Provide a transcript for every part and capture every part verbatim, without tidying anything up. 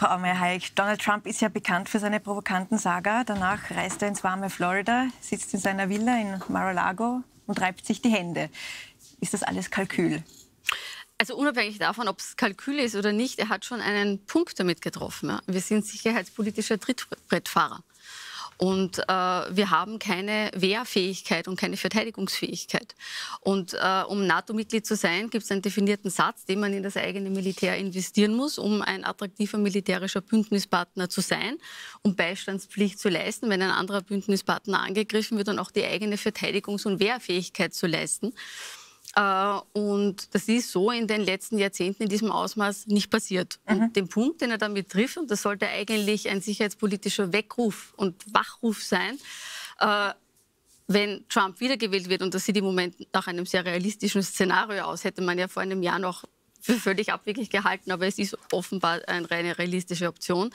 Frau Aumayr-Hajek, Donald Trump ist ja bekannt für seine provokanten Saga. Danach reist er ins warme Florida, sitzt in seiner Villa in Mar-a-Lago und reibt sich die Hände. Ist das alles Kalkül? Also unabhängig davon, ob es Kalkül ist oder nicht, er hat schon einen Punkt damit getroffen. Ja. Wir sind sicherheitspolitischer Trittbrettfahrer. Und äh, wir haben keine Wehrfähigkeit und keine Verteidigungsfähigkeit. Und äh, um NATO-Mitglied zu sein, gibt es einen definierten Satz, den man in das eigene Militär investieren muss, um ein attraktiver militärischer Bündnispartner zu sein, um Beistandspflicht zu leisten, wenn ein anderer Bündnispartner angegriffen wird, und auch die eigene Verteidigungs- und Wehrfähigkeit zu leisten. Uh, und das ist so in den letzten Jahrzehnten in diesem Ausmaß nicht passiert. Mhm. Und den Punkt, den er damit trifft, und das sollte eigentlich ein sicherheitspolitischer Weckruf und Wachruf sein, uh, wenn Trump wiedergewählt wird, und das sieht im Moment nach einem sehr realistischen Szenario aus, hätte man ja vor einem Jahr noch für völlig abwegig gehalten, aber es ist offenbar eine reine realistische Option.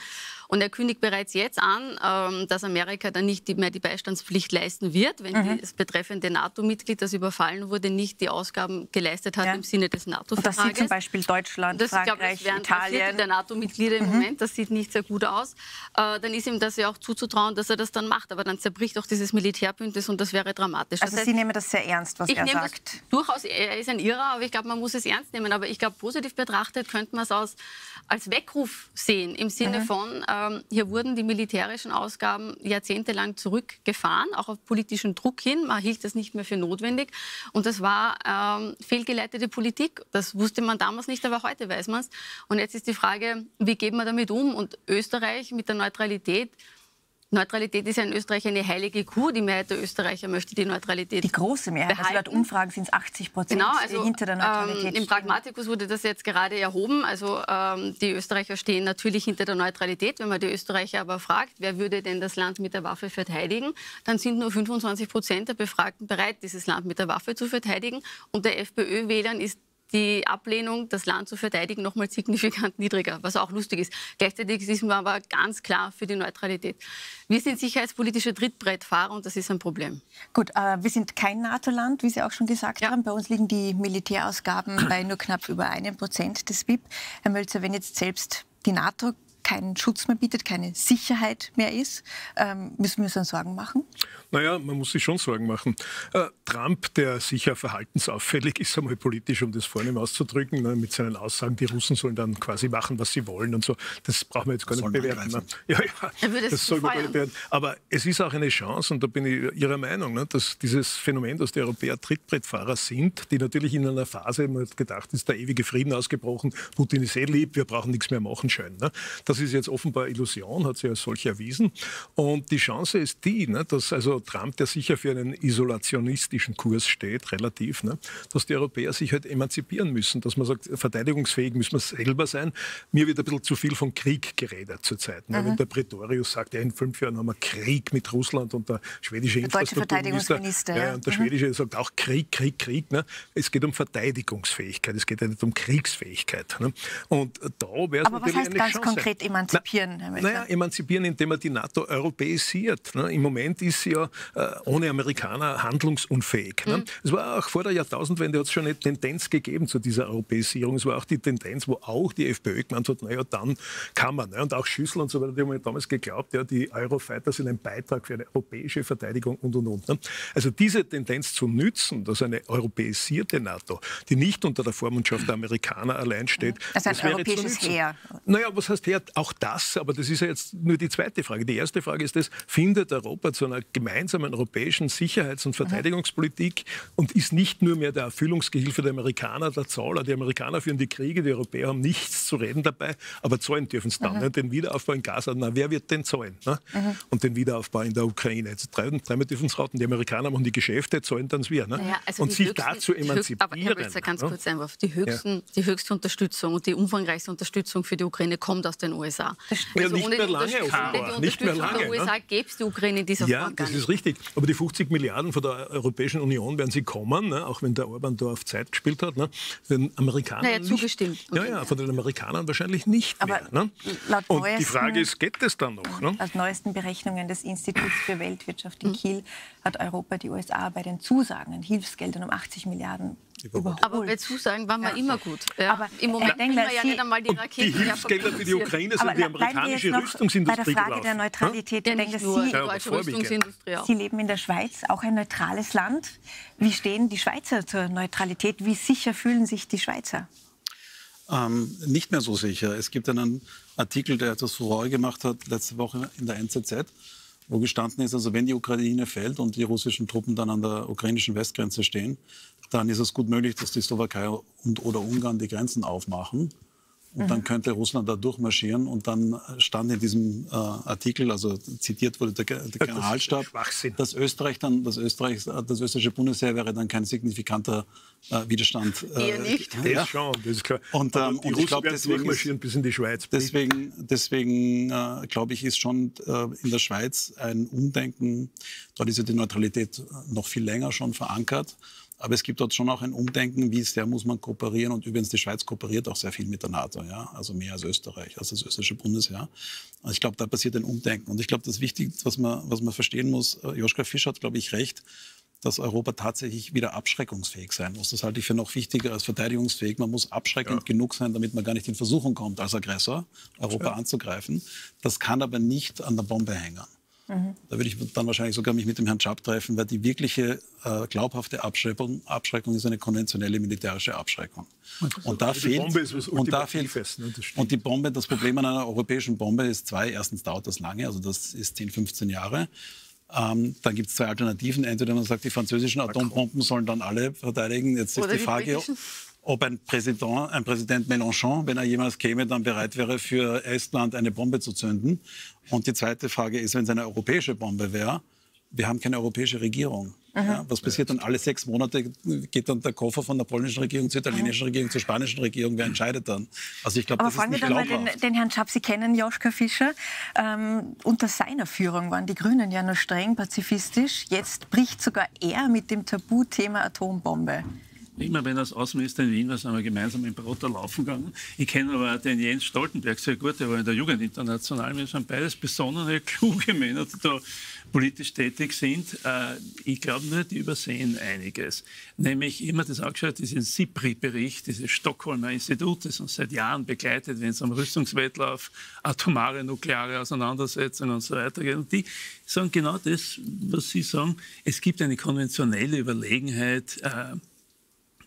Und er kündigt bereits jetzt an, dass Amerika dann nicht mehr die Beistandspflicht leisten wird, wenn mhm. das betreffende NATO-Mitglied, das überfallen wurde, nicht die Ausgaben geleistet hat ja. im Sinne des NATO-Vertrages. Und das sieht zum Beispiel Deutschland, das, Frankreich, ich glaube, das Italien. Das sind der NATO-Mitglieder im mhm. Moment, das sieht nicht sehr gut aus. Dann ist ihm das ja auch zuzutrauen, dass er das dann macht, aber dann zerbricht auch dieses Militärbündnis, und das wäre dramatisch. Also das heißt, Sie nehmen das sehr ernst, was ich er nehme sagt? Das durchaus, er ist ein Irrer, aber ich glaube, man muss es ernst nehmen. Aber ich glaube, positiv betrachtet könnte man es als, als Weckruf sehen, im Sinne mhm. von, ähm, hier wurden die militärischen Ausgaben jahrzehntelang zurückgefahren, auch auf politischen Druck hin, man hielt das nicht mehr für notwendig, und das war ähm, fehlgeleitete Politik, das wusste man damals nicht, aber heute weiß man es, und jetzt ist die Frage, wie geht man damit um, und Österreich mit der Neutralität. Neutralität ist ja in Österreich eine heilige Kuh. Die Mehrheit der Österreicher möchte die Neutralität behalten. Die große Mehrheit. Also laut Umfragen sind es achtzig Prozent, genau, also, hinter der Neutralität. Ähm, Im Pragmatikus wurde das jetzt gerade erhoben. Also ähm, die Österreicher stehen natürlich hinter der Neutralität. Wenn man die Österreicher aber fragt, wer würde denn das Land mit der Waffe verteidigen, dann sind nur fünfundzwanzig Prozent der Befragten bereit, dieses Land mit der Waffe zu verteidigen. Und der FPÖ-Wählern ist die Ablehnung, das Land zu verteidigen, nochmal signifikant niedriger, was auch lustig ist. Gleichzeitig ist man aber ganz klar für die Neutralität. Wir sind sicherheitspolitische Trittbrettfahrer, und das ist ein Problem. Gut, äh, wir sind kein NATO-Land, wie Sie auch schon gesagt ja. haben. Bei uns liegen die Militärausgaben bei nur knapp über einem Prozent des W I B. Herr Mölzer, wenn jetzt selbst die NATO keinen Schutz mehr bietet, keine Sicherheit mehr ist, ähm, müssen wir uns dann Sorgen machen? Naja, man muss sich schon Sorgen machen. Äh, Trump, der sicher verhaltensauffällig ist, einmal politisch, um das vornehm auszudrücken, ne, mit seinen Aussagen, die Russen sollen dann quasi machen, was sie wollen und so, das brauchen wir jetzt gar das nicht bewerten. Ne? Ja, ja, das das soll man gar nicht bewerten. Aber es ist auch eine Chance, und da bin ich Ihrer Meinung, ne, dass dieses Phänomen, dass die Europäer Trittbrettfahrer sind, die natürlich in einer Phase, man hat gedacht, ist der ewige Frieden ausgebrochen, Putin ist eh lieb, wir brauchen nichts mehr machen, schön. Ne? Das Das ist jetzt offenbar Illusion, hat sie als solche erwiesen. Und die Chance ist die, ne, dass also Trump, der sicher für einen isolationistischen Kurs steht, relativ, ne, dass die Europäer sich halt emanzipieren müssen, dass man sagt, verteidigungsfähig müssen wir selber sein. Mir wird ein bisschen zu viel von Krieg geredet zurzeit. Ne, wenn der Pretorius sagt, ja, in fünf Jahren haben wir Krieg mit Russland, und der schwedische der Infrastrukturminister, ja, und der mhm. schwedische sagt auch Krieg, Krieg, Krieg. Ne. Es geht um Verteidigungsfähigkeit, es geht ja nicht um Kriegsfähigkeit. Ne. Und da wäre es natürlich eine ganz Chance. Konkret emanzipieren. Na, naja, emanzipieren, indem man die NATO europäisiert. Ne? Im Moment ist sie ja äh, ohne Amerikaner handlungsunfähig. Ne? Mhm. Es war auch vor der Jahrtausendwende, hat es schon eine Tendenz gegeben zu dieser Europäisierung. Es war auch die Tendenz, wo auch die FPÖ gemeint hat, naja, dann kann man. Ne? Und auch Schüssel und so weiter, die haben ja damals geglaubt, ja, die Eurofighter sind ein Beitrag für eine europäische Verteidigung und und und. Ne? Also diese Tendenz zu nützen, dass eine europäisierte NATO, die nicht unter der Vormundschaft der Amerikaner allein steht, also ein das europäisches Heer. Naja, was heißt Heer? Auch das, aber das ist ja jetzt nur die zweite Frage. Die erste Frage ist das, findet Europa zu einer gemeinsamen europäischen Sicherheits- und Verteidigungspolitik und ist nicht nur mehr der Erfüllungsgehilfe der Amerikaner, der Zauler. Die Amerikaner führen die Kriege, die Europäer haben nichts zu reden dabei, aber zahlen dürfen es dann. Ne? Den Wiederaufbau in Gaza, na, wer wird denn zahlen? Ne? Und den Wiederaufbau in der Ukraine. Jetzt dreimal drei dürfen es raten. Die Amerikaner machen die Geschäfte, zahlen dann wir. Ne? Naja, also und sich höchsten, dazu emanzipieren. Aber ich habe jetzt ganz ne? kurz Einwurf. Die, höchsten, ja. die höchste Unterstützung und die umfangreichste Unterstützung für die Ukraine kommt aus den U S A. Also nicht, ohne mehr lange, die Unterstützung nicht mehr lange. Der U S A gäbe es die Ukraine in dieser Form. Ja, das ist richtig. Aber die fünfzig Milliarden von der Europäischen Union werden sie kommen, ne? Auch wenn der Orbán da auf Zeit gespielt hat. Ne? Den Amerikanern naja, nicht, zugestimmt. Ja, ja, von den Amerikanern wahrscheinlich nicht aber mehr. Ne? Laut Und neuesten, die Frage ist, geht das dann noch? Ne? Laut neuesten Berechnungen des Instituts für Weltwirtschaft in Kiel hat Europa die U S A bei den Zusagen an Hilfsgeldern um achtzig Milliarden überholt. Aber bei Zusagen waren wir ja. immer gut. Ja. Aber im Moment denken wir ja nicht einmal die Raketen. Die Hilfsgelder für die Ukraine China, sondern die amerikanische Rüstungsindustrie gelaufen. Bei der Frage der Neutralität, hm? denke, nur, Sie, deutsche Rüstungsindustrie auch. Sie leben in der Schweiz, auch ein neutrales Land. Wie stehen die Schweizer zur Neutralität? Wie sicher fühlen sich die Schweizer? Ähm, nicht mehr so sicher. Es gibt einen Artikel, der etwas Furore gemacht hat, letzte Woche in der N Z Z, wo gestanden ist, also wenn die Ukraine fällt und die russischen Truppen dann an der ukrainischen Westgrenze stehen, dann ist es gut möglich, dass die Slowakei und oder Ungarn die Grenzen aufmachen. Und mhm. dann könnte Russland da durchmarschieren. Und dann stand in diesem äh, Artikel, also zitiert wurde der, der Generalstab, dass Österreich dann, dass Österreich, das österreichische Bundesheer wäre dann kein signifikanter äh, Widerstand. Äh, Eher nicht. Äh, ja. Das schon, das ist klar. Und, ähm, die und ich glaube, deswegen, ist, bis in die Schweiz. deswegen, deswegen äh, glaube ich, ist schon äh, in der Schweiz ein Umdenken. Dort ist ja die Neutralität noch viel länger schon verankert. Aber es gibt dort schon auch ein Umdenken, wie sehr muss man kooperieren. Und übrigens, die Schweiz kooperiert auch sehr viel mit der NATO, ja? Also mehr als Österreich, als das österreichische Bundesheer. Also ich glaube, da passiert ein Umdenken. Und ich glaube, das Wichtigste, was man, was man verstehen muss, Joschka Fischer hat, glaube ich, recht, dass Europa tatsächlich wieder abschreckungsfähig sein muss. Das halte ich für noch wichtiger als verteidigungsfähig. Man muss abschreckend ja. genug sein, damit man gar nicht in Versuchung kommt, als Aggressor Europa ja. anzugreifen. Das kann aber nicht an der Bombe hängen. Mhm. Da würde ich dann wahrscheinlich sogar mich mit dem Herrn Schapp treffen, weil die wirkliche äh, glaubhafte Abschreckung, Abschreckung ist eine konventionelle militärische Abschreckung. Also und da fehlt, Bombe ist was und da fehlt fest, ne? Und die Bombe, das Problem an einer europäischen Bombe ist zwei, erstens dauert das lange, also das ist zehn, fünfzehn Jahre. Ähm, dann gibt es zwei Alternativen, entweder man sagt, die französischen Atombomben sollen dann alle verteidigen, jetzt ist die Frage, ob ein Präsident, ein Präsident Mélenchon, wenn er jemals käme, dann bereit wäre, für Estland eine Bombe zu zünden. Und die zweite Frage ist, wenn es eine europäische Bombe wäre, wir haben keine europäische Regierung. Ja, was passiert dann? Alle sechs Monate geht dann der Koffer von der polnischen Regierung zur italienischen Regierung, zur spanischen Regierung. Wer entscheidet dann? Also ich glaube, das ist nicht glaubhaft. Aber fragen wir dann mal den, den Herrn Schapp. Sie kennen Joschka Fischer. Ähm, unter seiner Führung waren die Grünen ja nur streng pazifistisch. Jetzt bricht sogar er mit dem Tabuthema Atombombe. Immer wenn als Außenminister in Wien war, sind wir gemeinsam im Brotter laufen gegangen. Ich kenne aber den Jens Stoltenberg sehr gut, der war in der Jugendinternational. Wir sind beides besonnene, kluge Männer, die da politisch tätig sind. Ich glaube nur, die übersehen einiges. Nämlich immer das angeschaut, diesen SIPRI-Bericht, dieses Stockholmer Institut, das uns seit Jahren begleitet, wenn es um Rüstungswettlauf, atomare, nukleare Auseinandersetzungen und so weiter geht. Und die sagen genau das, was Sie sagen. Es gibt eine konventionelle Überlegenheit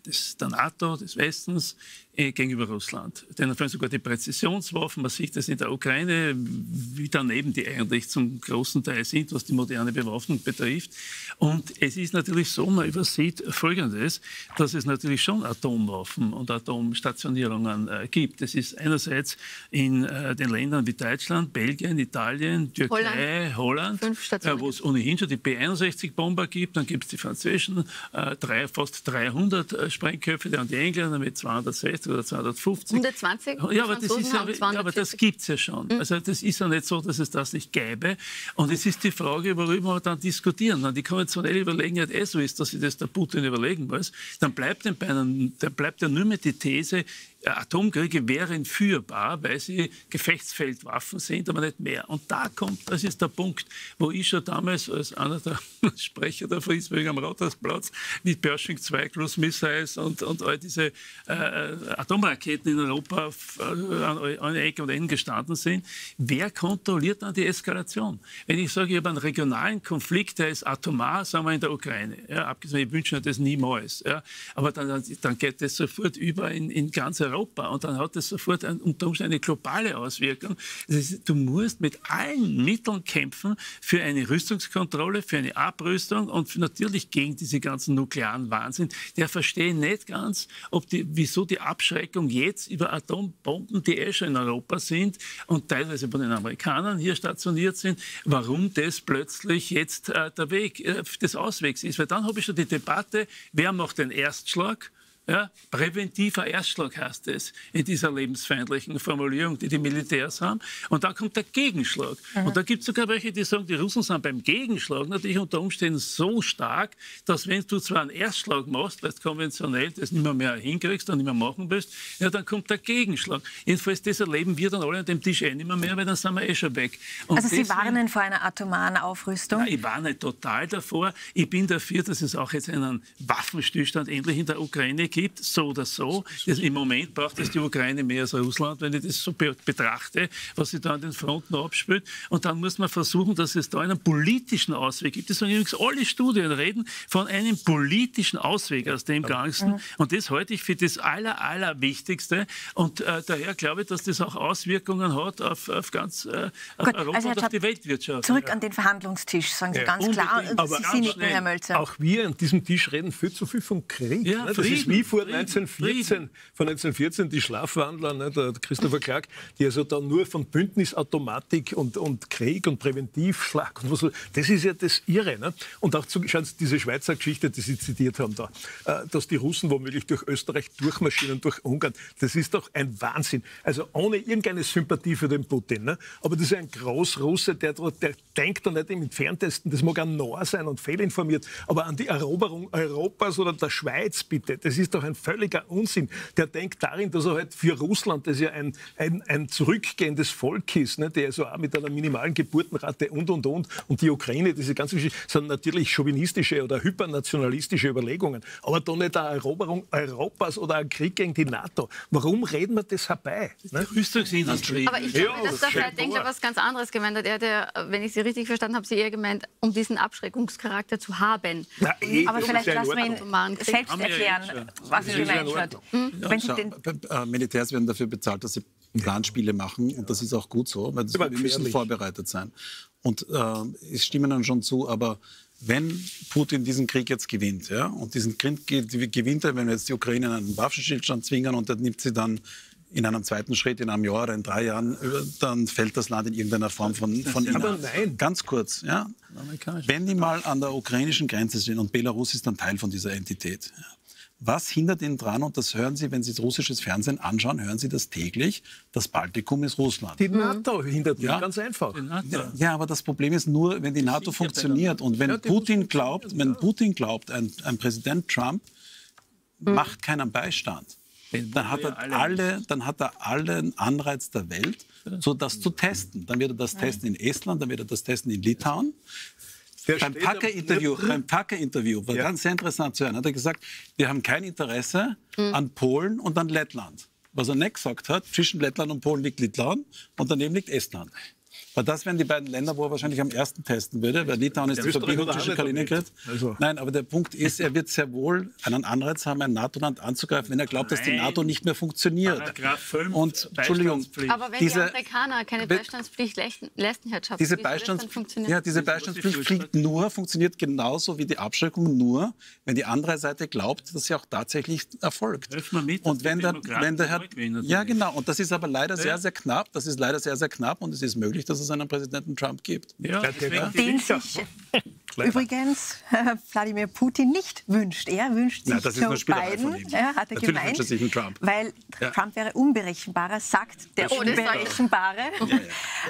des, der NATO, des Westens, äh, gegenüber Russland. Denn dann sogar die Präzisionswaffen, man sieht das in der Ukraine, wie daneben die eigentlich zum großen Teil sind, was die moderne Bewaffnung betrifft. Und es ist natürlich so, man übersieht Folgendes, dass es natürlich schon Atomwaffen und Atomstationierungen äh, gibt. Es ist einerseits in äh, den Ländern wie Deutschland, Belgien, Italien, Türkei, Holland, Holland äh, wo es ohnehin schon die B einundsechzig-Bomber gibt. Dann gibt es die französischen, äh, drei, fast dreihundert äh, Sprengköpfe, die Engländer mit zweihundertsechzig oder zweihundertfünfzig. hundertzwanzig? Ja, aber das, ja, ja, das gibt es ja schon. Mhm. Also das ist ja nicht so, dass es das nicht gäbe. Und es ist die Frage, worüber wir dann diskutieren. Wenn die konventionelle Überlegenheit eh so ist, dass sie das der Putin überlegen muss, dann bleibt dem Beinen, dann bleibt ja nur mehr die These, Atomkriege wären führbar, weil sie Gefechtsfeldwaffen sind, aber nicht mehr. Und da kommt, das ist der Punkt, wo ich schon damals als einer der Sprecher der Friedensbewegung am Rathausplatz mit Pershing zwei Cruise Missiles und, und all diese äh, Atomraketen in Europa auf, äh, an, an Ecken und Enden gestanden sind. Wer kontrolliert dann die Eskalation? Wenn ich sage, ich habe einen regionalen Konflikt, der ist atomar, sagen wir in der Ukraine. Ja, abgesehen, ich wünsche mir das niemals. Ja, aber dann, dann geht das sofort über in, in ganze Europa. Und dann hat das sofort ein, unter Umständen eine globale Auswirkung. Das ist, du musst mit allen Mitteln kämpfen für eine Rüstungskontrolle, für eine Abrüstung und für, natürlich gegen diese ganzen nuklearen Wahnsinn. Der verstehe nicht ganz, ob die, wieso die Abschreckung jetzt über Atombomben, die eh schon in Europa sind und teilweise von den Amerikanern hier stationiert sind, warum das plötzlich jetzt äh, der Weg äh, des Auswegs ist. Weil dann habe ich schon die Debatte, wer macht den Erstschlag? Ja, präventiver Erstschlag heißt es in dieser lebensfeindlichen Formulierung, die die Militärs haben. Und dann kommt der Gegenschlag. Mhm. Und da gibt es sogar welche, die sagen, die Russen sind beim Gegenschlag natürlich unter Umständen so stark, dass wenn du zwar einen Erstschlag machst, weil du konventionell das nicht mehr, mehr hinkriegst und nicht mehr machen willst, ja, dann kommt der Gegenschlag. Jedenfalls das erleben wir dann alle an dem Tisch eh nicht mehr, mehr, weil dann sind wir eh schon weg. Und also deswegen, Sie warnen vor einer atomaren Aufrüstung? Nein, ich warne total davor. Ich bin dafür, dass es auch jetzt einen Waffenstillstand endlich in der Ukraine gibt. gibt, so oder so. Das, im Moment braucht es die Ukraine mehr als Russland, wenn ich das so be betrachte, was sich da an den Fronten abspielt. Und dann muss man versuchen, dass es da einen politischen Ausweg gibt. Das sagen übrigens alle Studien, reden von einem politischen Ausweg aus dem Ganzen. Und das halte ich für das aller, aller Wichtigste. Und äh, daher glaube ich, dass das auch Auswirkungen hat auf, auf ganz äh, auf Gut, Europa also und Schapp, auf die Weltwirtschaft. Zurück ja. an den Verhandlungstisch, sagen Sie ja, ganz klar. Und aber Sie sind nicht mehr, Herr Mölzer. Auch wir an diesem Tisch reden viel zu viel von Krieg. Ja, ne? Das Frieden, ist wie vor Frieden, neunzehnhundertvierzehn. Frieden. Von neunzehnhundertvierzehn die Schlafwandler, ne? Der Christopher Clark, die also dann nur von Bündnisautomatik und, und Krieg und Präventivschlag und was so. Das ist ja das Irre. Ne? Und auch zu, schauen Sie, diese Schweizer Geschichte, die Sie zitiert haben da, äh, dass die Russen womöglich durch Österreich durchmarschieren, durch Ungarn. Das ist doch ein Wahnsinn. Also ohne irgendeine Sympathie für den Putin. Ne? Aber das ist ein Großrusse, der, der denkt da nicht im Entferntesten, das mag ein Narr sein und fehlinformiert, aber an die Eroberung Europas oder der Schweiz bitte, das ist doch ein völliger Unsinn. Der denkt darin, dass er halt für Russland, das ja ein, ein, ein zurückgehendes Volk ist, ne? Der also auch mit einer minimalen Geburtenrate und, und, und. Und die Ukraine, diese ganze Geschichte, sind natürlich chauvinistische oder hypernationalistische Überlegungen. Aber doch nicht eine Eroberung Europas oder ein Krieg gegen die NATO. Warum reden wir das herbei? Ne? Rüstungsindustrie. Aber ich glaube, ja, dass der Herr Denkler was ganz anderes gemeint hat. Er hat ja, wenn ich Sie richtig verstanden habe, Sie eher gemeint, um diesen Abschreckungscharakter zu haben. Na, eh, aber vielleicht lassen wir ihn selbst erklären, was er gemeint hat. Militärs werden dafür bezahlt, dass sie Planspiele machen. Und das ist auch gut so, weil das, wir müssen vorbereitet sein. Und äh, es stimmen dann schon zu, aber wenn Putin diesen Krieg jetzt gewinnt, ja, und diesen Krieg gewinnt er, wenn wir jetzt die Ukraine in einen Waffenstillstand zwingen und dann nimmt sie dann in einem zweiten Schritt, in einem Jahr oder in drei Jahren, dann fällt das Land in irgendeiner Form von, von ihnen. Aber nein. Ganz kurz, ja. Wenn die mal an der ukrainischen Grenze stehen und Belarus ist dann Teil von dieser Entität, ja. Was hindert ihn dran, und das hören Sie, wenn Sie russisches Fernsehen anschauen, hören Sie das täglich, das Baltikum ist Russland. Die NATO hindert ihn, ja. Ganz einfach. Ja, ja, aber das Problem ist nur, wenn die NATO funktioniert und wenn, ja, Putin glaubt, wenn Putin glaubt, ein, ein Präsident Trump mhm. macht keinen Beistand. Dann hat, er alle, dann hat er allen Anreiz der Welt, so das zu testen. Dann wird er das testen in Estland, dann wird er das testen in Litauen. Beim Tucker-Interview, beim Tucker-Interview war ja. ganz sehr interessant zu hören, hat er gesagt, wir haben kein Interesse mhm. an Polen und an Lettland. Was er nicht gesagt hat, zwischen Lettland und Polen liegt Litauen und daneben liegt Estland. Weil das wären die beiden Länder, wo er wahrscheinlich am ersten testen würde, weil Litauen ist die Verbindung zwischen Kaliningrad. Also. Nein, aber der Punkt ist, er wird sehr wohl einen Anreiz haben, ein NATO-Land anzugreifen, wenn er glaubt, dass die NATO nicht mehr funktioniert. fünf Und, Entschuldigung, aber wenn diese, die Amerikaner keine Beistandspflicht leisten, Herr Schapp, diese Beistands ja, diese Beistandspflicht fliegt nur, funktioniert genauso wie die Abschreckung nur, wenn die andere Seite glaubt, dass sie auch tatsächlich erfolgt. Mit, und wenn der, wenn der Herr, ja genau, und das ist aber leider sehr, sehr knapp, das ist leider sehr, sehr knapp und es ist möglich, dass es einen Präsidenten Trump gibt. Ja, ja, den sich übrigens Wladimir Putin nicht wünscht. Er wünscht sich, ja, das ist Joe Biden, von ihm. Ja, hat er Natürlich gemeint, wünscht er sich einen Trump. Weil ja. Trump wäre unberechenbarer, sagt der oh, Unberechenbare. Ja, ja,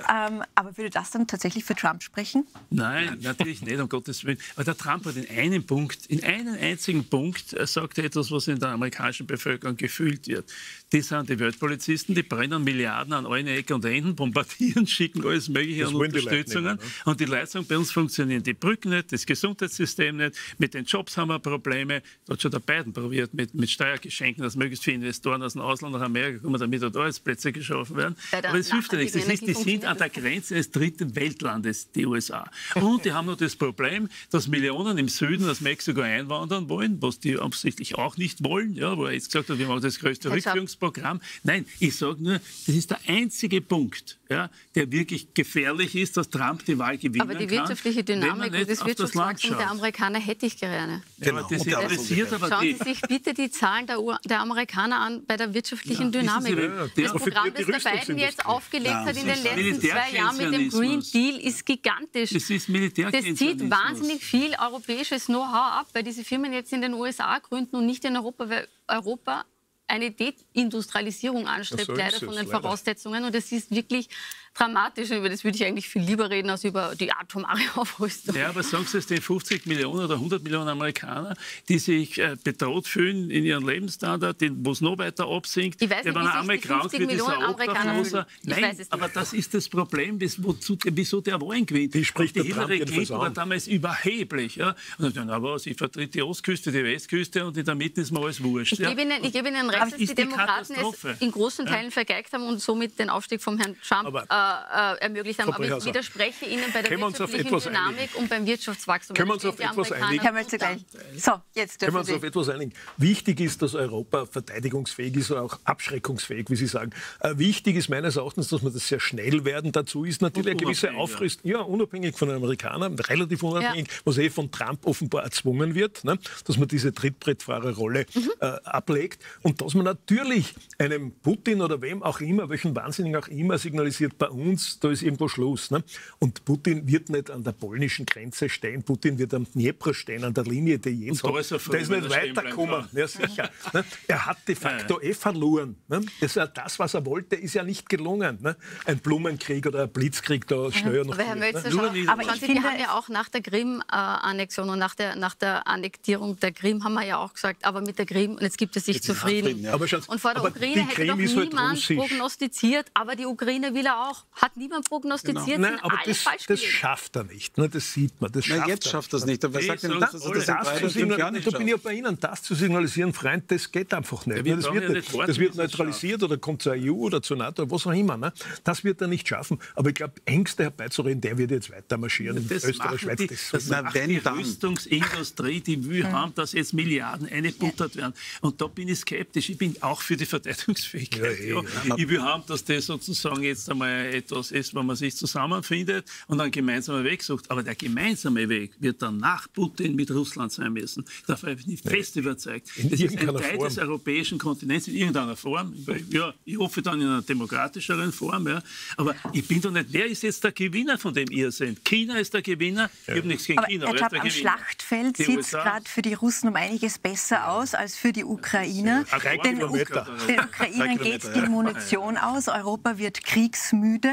ja. Ähm, aber würde das dann tatsächlich für Trump sprechen? Nein, natürlich nicht, um Gottes Willen. Aber der Trump hat in einem Punkt, in einem einzigen Punkt, sagt er etwas, was in der amerikanischen Bevölkerung gefühlt wird. Die sind die Weltpolizisten, die brennen Milliarden an allen Ecken und Enden, bombardieren, schicken alles Mögliche an Unterstützungen. Die nicht, und die Leistungen bei uns funktionieren. Die Brücken nicht, das Gesundheitssystem nicht, mit den Jobs haben wir Probleme. Da hat schon der Biden probiert, mit, mit Steuergeschenken, dass möglichst viele Investoren aus dem Ausland nach Amerika kommen, damit dort Arbeitsplätze geschaffen werden. Ja, aber es hilft ja nichts. Die sind an der Grenze des dritten Weltlandes, die U S A. Und die haben noch das Problem, dass Millionen im Süden aus Mexiko einwandern wollen, was die offensichtlich auch nicht wollen, ja, wo er jetzt gesagt hat, wir machen das größte Rückführungsprogramm. Nein, ich sage nur, das ist der einzige Punkt, ja, der wirklich gefährlich ist, dass Trump die Wahl gewinnen kann. Aber die wirtschaftliche Dynamik und das Wirtschaftswachstum der Amerikaner hätte ich gerne. Genau. Das interessiert aber Schauen Sie sich bitte die Zahlen der, der Amerikaner an bei der wirtschaftlichen ja, Dynamik. Sie, ja, das Programm, das der Biden jetzt aufgelegt ja, hat in den letzten zwei Jahren mit dem Green Deal, ist gigantisch. Das, ist das zieht wahnsinnig viel europäisches Know-how ab, weil diese Firmen jetzt in den U S A gründen und nicht in Europa, weil Europa eine Deindustrialisierung anstrebt, so leider von den leider. Voraussetzungen. Und es ist wirklich Dramatischen, über das würde ich eigentlich viel lieber reden, als über die atomare Aufrüstung. Ja, aber sagen Sie es den fünfzig Millionen oder hundert Millionen Amerikaner, die sich äh, bedroht fühlen in ihrem Lebensstandard, wo es noch weiter absinkt. Ich weiß nicht, wenn man einmal krank wird, ist er Obdachloser. Nein, aber das ist das Problem, das, wozu, wieso der Wahlen gewinnt. Die Hillary Clinton war damals überheblich. Ja? Und dann, aber sie vertritt die Ostküste, die Westküste und in der Mitte ist mir alles wurscht. Ich, ja? gebe, Ihnen, ich gebe Ihnen recht, dass die, die Demokraten es in großen Teilen ja? vergeigt haben und somit den Aufstieg von Herrn Trump aber Äh, ermöglicht haben. Aber ich widerspreche Ihnen bei der wirtschaftlichen Dynamik und beim Wirtschaftswachstum. Können wir uns auf etwas einigen? So, jetzt dürfen wir uns auf etwas einigen. Wichtig ist, dass Europa verteidigungsfähig ist und auch abschreckungsfähig, wie Sie sagen. Äh, wichtig ist meines Erachtens, dass wir das sehr schnell werden. Dazu ist natürlich eine gewisse Aufrüstung, ja, unabhängig von den Amerikanern, relativ unabhängig, ja. was eh von Trump offenbar erzwungen wird, ne? Dass man diese Trittbrettfahrerrolle mhm. äh, ablegt und dass man natürlich einem Putin oder wem auch immer, welchen Wahnsinnigen auch immer signalisiert, bei uns, da ist irgendwo Schluss. Ne? Und Putin wird nicht an der polnischen Grenze stehen, Putin wird am Dnjepr stehen, an der Linie, die jetzt da ist, er früh, da ist nicht weitergekommen. Ja, sicher. Ne? Er hat de facto ja. eh verloren. Ne? Das, das, was er wollte, ist ja nicht gelungen. Ne? Ein Blumenkrieg oder ein Blitzkrieg da schneller noch. Aber, früher, Herr Mölzer, ne? aber ich finde, wir haben ja auch nach der Krim-Annexion und nach der, nach der Annektierung der Krim haben wir ja auch gesagt, aber mit der Krim, und jetzt gibt es sich jetzt zufrieden. Ja. Aber schon, und vor der aber Ukraine hätte doch niemand halt prognostiziert, aber die Ukraine will er auch. Hat niemand prognostiziert? Genau. Nein, aber das, das schafft er nicht. Ne? Das sieht man. Das Nein, schafft jetzt er schafft er es nicht. Aber sagt denn, das, das, das, das zu signal, nicht da bin ich ja bei Ihnen. Das zu signalisieren, Freund, das geht einfach nicht. Ja, das, wird ja nicht das wird neutralisiert oder kommt zur E U oder zur NATO, was auch immer. Ne? Das wird er nicht schaffen. Aber ich glaube, Ängste herbeizureden, der wird jetzt weiter marschieren. Das in Österreich, Schweiz, die, das das macht die Rüstungsindustrie, die will ja. haben, dass jetzt Milliarden eingebuttert werden. Und da bin ich skeptisch. Ich bin auch für die Verteidigungsfähigkeit. Ja, ja. Ja. Ich will haben, dass das sozusagen jetzt einmal etwas ist, wenn man sich zusammenfindet und dann gemeinsame Weg sucht. Aber der gemeinsame Weg wird dann nach Putin mit Russland sein müssen. Davon bin ich fest überzeugt. Es ist ein Teil des europäischen Kontinents in irgendeiner Form. Ja, ich hoffe dann in einer demokratischeren Form. Ja. Aber ich bin doch nicht, wer ist jetzt der Gewinner von dem Irrsinn? China ist der Gewinner. Ich habe nichts gegen aber China. Ich glaube, am Schlachtfeld sieht es gerade für die Russen um einiges besser aus als für die Ukrainer. Den, U den Ukrainern geht die Munition aus. Europa wird kriegsmüde.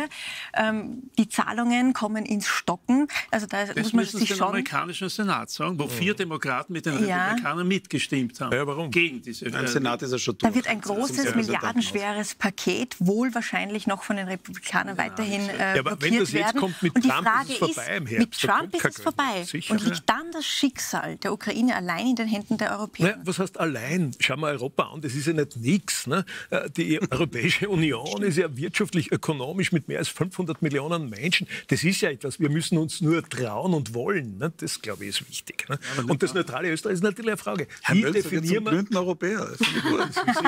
Ähm, die Zahlungen kommen ins Stocken. Also da das muss man sich schon... den amerikanischen Senat sagen, wo ja. vier Demokraten mit den ja. Republikanern mitgestimmt haben. Ja, warum? Gegen diese... Im Senat ist er schon durch. Da wird ein großes, milliardenschweres Paket wohl wahrscheinlich noch von den Republikanern ja, weiterhin äh, ja, aber blockiert wenn das jetzt werden. Kommt mit und die Trump Frage ist, es vorbei im Herbst, mit Trump ist es vorbei. Sicher. Und liegt dann das Schicksal der Ukraine allein in den Händen der Europäer? Naja, was heißt allein? Schauen wir Europa an, das ist ja nicht nichts. Ne? Die Europäische Union ist ja wirtschaftlich, ökonomisch mit mehr als fünfhundert Millionen Menschen, das ist ja etwas, wir müssen uns nur trauen und wollen. Ne? Das, glaube ich, ist wichtig. Ne? Ja, und das neutrale Österreich ist natürlich eine Frage. Wie definieren wir... Blünden Europäer. Von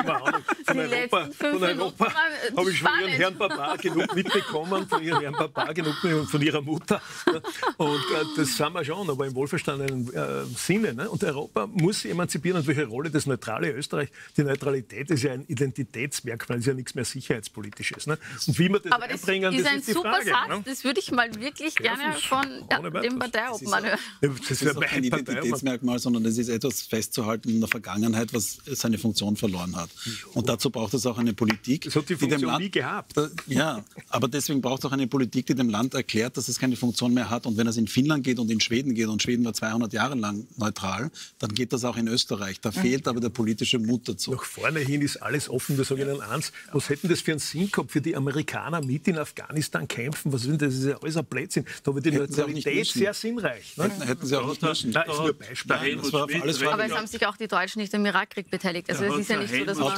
Europa, von Europa habe ich von Ihrem Herrn Papa genug mitbekommen, von Ihrem Herrn Papa genug und von Ihrer Mutter. Ne? Und äh, das sind wir schon, aber im wohlverstandenen äh, Sinne. Ne? Und Europa muss sich emanzipieren. Und welche Rolle das neutrale Österreich, die Neutralität ist ja ein Identitätsmerkmal, ist ja nichts mehr Sicherheitspolitisches. Ne? Und wie man das aber Bringen, ist das ein ist super Frage, Satz, ne? Das würde ich mal wirklich gerne von ja, dem Parteiobmann hören. Das ist, das ist kein Identitätsmerkmal, sondern es ist etwas festzuhalten in der Vergangenheit, was seine Funktion verloren hat. Und dazu braucht es auch eine Politik, das hat die Funktion die dem Land, nie gehabt. Ja, aber deswegen braucht es auch eine Politik, die dem Land erklärt, dass es keine Funktion mehr hat. Und wenn es in Finnland geht und in Schweden geht, und Schweden war zweihundert Jahre lang neutral, dann geht das auch in Österreich. Da fehlt aber der politische Mut dazu. Nach vorne hin ist alles offen, wir sagen Ihnen eins. Was hätten das für einen Sinn gehabt für die Amerikaner mit in Afghanistan kämpfen, was sind das? Das ist ja alles ein Blödsinn. Da wird die Neutralität sehr sinnreich. Ne? Hätten, hätten Sie auch nicht müssen. Da ist nur Beispiel. Nein, das war alles aber es haben sich auch die Deutschen nicht im Irakkrieg beteiligt. Also ja, das ist ja nicht so, dass man...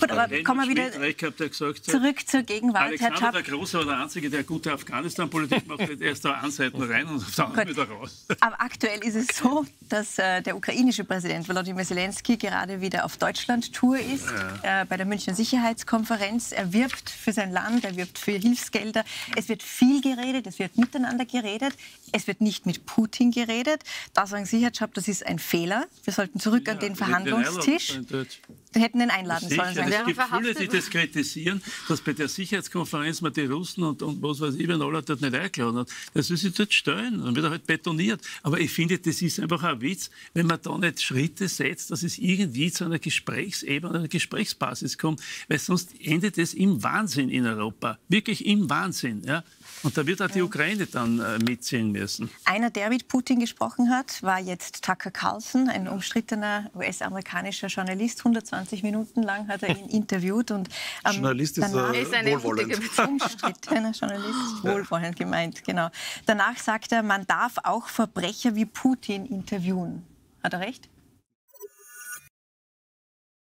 Gut, aber kommen wir wieder zurück zur Gegenwart, Alexander, Herr Schapp. Der Große war der Einzige, der gute Afghanistan-Politik macht. Er ist da an Seiten rein und auf der anderen wieder raus. Aber aktuell ist es so, dass äh, der ukrainische Präsident Wladimir Zelensky gerade wieder auf Deutschland-Tour ist, ja. äh, bei der Münchner Sicherheitskonferenz. Er wirbt für sein Land, er wirbt für Hilfsgelder. Es wird viel geredet, es wird miteinander geredet. Es wird nicht mit Putin geredet. Da sagen Sie, Herr Schapp, das ist ein Fehler. Wir sollten zurück ja, an den Verhandlungstisch. Wir hätten ihn einladen Sicher, sollen. Sagen. Es gibt viele, die das kritisieren, dass bei der Sicherheitskonferenz man die Russen und, und was weiß ich, wenn alle dort nicht eingeladen hat. Das soll sich dort stellen. Dann wird er halt betoniert. Aber ich finde, das ist einfach ein Witz, wenn man da nicht Schritte setzt, dass es irgendwie zu einer Gesprächsebene, einer Gesprächsbasis kommt. Weil sonst endet es im Wahnsinn in Europa. Wirklich im Wahnsinn. Ja? Und da wird auch die Ukraine dann äh, mitziehen müssen. Einer, der mit Putin gesprochen hat, war jetzt Tucker Carlson, ein umstrittener U S-amerikanischer Journalist. hundertzwanzig Minuten lang hat er ihn interviewt. Und, ähm, Journalist ist, äh, ist eine wohlwollend. Umstrittener Journalist, wohlwollend gemeint, genau. Danach sagt er, man darf auch Verbrecher wie Putin interviewen. Hat er recht?